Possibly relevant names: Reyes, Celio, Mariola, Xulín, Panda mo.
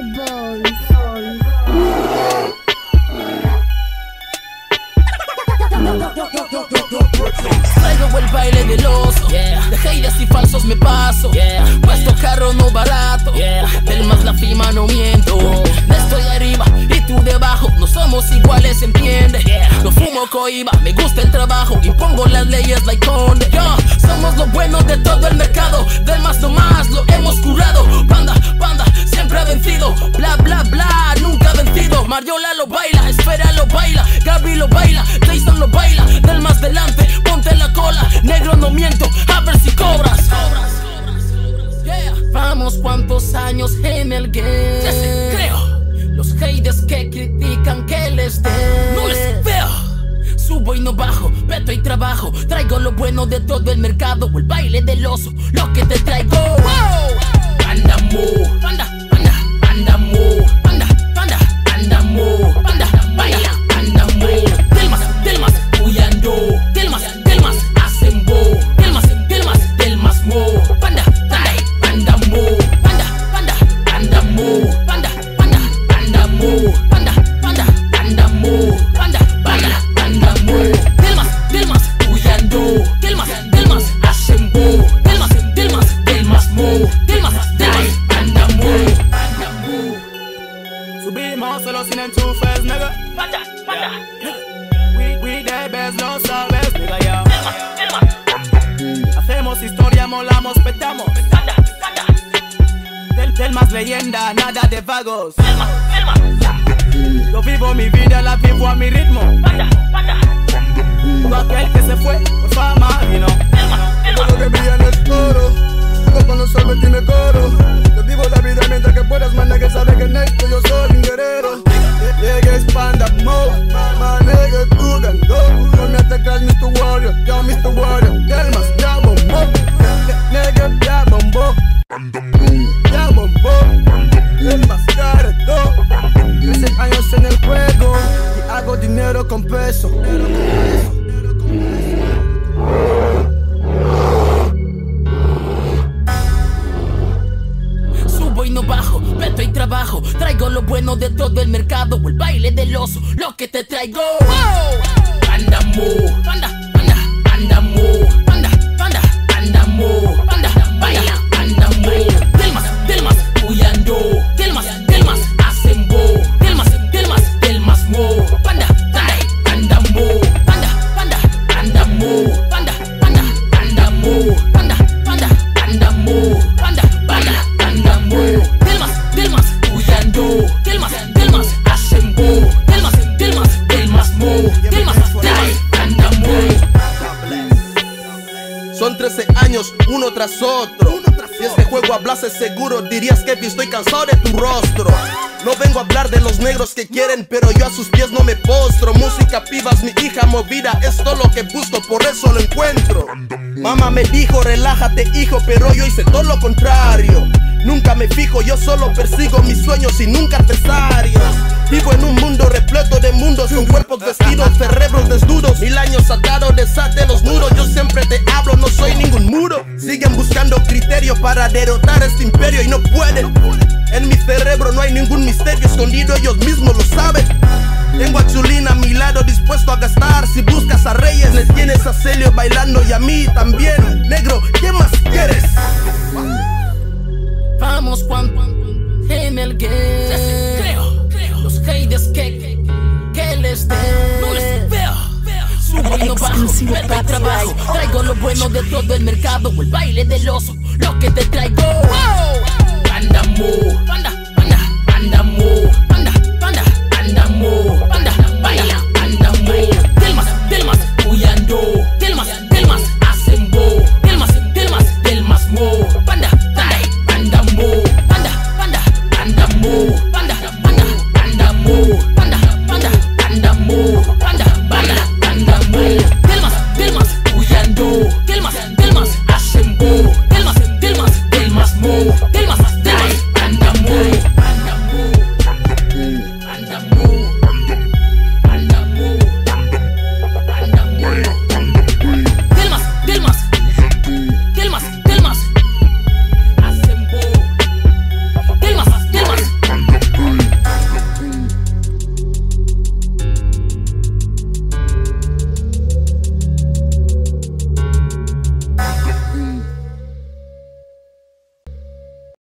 impossible. Traigo el baile del oso, de haters y falsos me paso, puesto carro no barato, del más la firma no miento. Estoy arriba y tú debajo, no somos iguales, entiende. No fumo coiba, me gusta el trabajo, impongo las leyes like conde. Somos lo bueno de todo el mercado, del más o más lo hemos curado. Panda, panda, siempre ha vencido, bla bla bla, nunca ha vencido. Mariola lo baila, Esfera lo baila, Gaby lo baila, Jason lo baila, del más delante, ponte la cola, negro no miento, a ver si cobras. Vamos cuántos años en el game, creo. Los haters que critican que les den, no les veo. Subo y no bajo, peto y trabajo, traigo lo bueno de todo el mercado, el baile del oso, lo que te traigo. Panda mo, panda, panda, panda mo, panda, panda, panda mo, panda, panda, panda mo. Del más, huyando, del más, hacen bo, del más mo. Panda, panda, panda mo, panda, panda, panda mo, panda, panda, panda mo, panda, panda, panda mo, panda, panda, panda mo. Del más, huyando, del más, hacen bo, del más mo, del más, panda mo, panda mo. Subimos solo sin enchufes, nigga. Panda, panda. No sabes, nigga, ya. Hacemos historia, molamos, petamos. Del más leyenda, nada de vagos. Yo vivo mi vida, la vivo a mi ritmo. Todo aquel que se fue, por fama vino. Todo lo que brilla no es oro. Todo cuando solo tiene coro. Yo vivo la vida mientras que puedas, man, que sabe que neto yo soy un guerrero. Llegues Panda mo, my nigga jugando. No me atacas, Mr. Warrior, yo Mr. Warrior. Del más, ya bombo, nigga, ya bombo. Panda mo, ya bombo. Del más, careto. 13 años en el juego y hago dinero con peso. Bajo, peto y trabajo, traigo lo bueno de todo el mercado, el baile del oso, lo que te traigo. Panda mo, panda, panda, panda mo, panda, panda, panda mo, panda, baila, panda mo. Del más, huyando, del más, hacen bo, del más mo. Panda, trae, panda mo, panda, panda, panda mo, panda, panda, panda mo, panda, panda, panda mo, panda, baila, panda mo. Son 13 años, uno tras otro. Si este juego hablase seguro, dirías que estoy cansado de tu rostro. No vengo a hablar de los negros que quieren, pero yo a sus pies no me postro. Música, pibas, mi hija movida, es todo lo que busco, por eso lo encuentro. Mamá me dijo, relájate hijo, pero yo hice todo lo contrario. Nunca me fijo, yo solo persigo mis sueños y nunca adversarios. Vivo en un mundo repleto de mundos, con cuerpos vestidos, cerebros desnudos. 1000 años atados, desate los muros. Yo siempre te hablo, no soy ningún muro. Siguen buscando criterio para derrotar este imperio y no pueden. En mi cerebro no hay ningún misterio escondido, ellos mismos lo saben. Tengo a Xulín a mi lado dispuesto a gastar. Si buscas a Reyes, les tienes a Celio bailando y a mí también. Negro, ¿qué más quieres? Vamos cuando en el game, creo. Los haters que les den, no les veo. Subo y no bajo, peto y trabajo, traigo lo bueno de todo el mercado, el baile del oso, lo que te traigo. Panda mo, panda, panda, panda mo.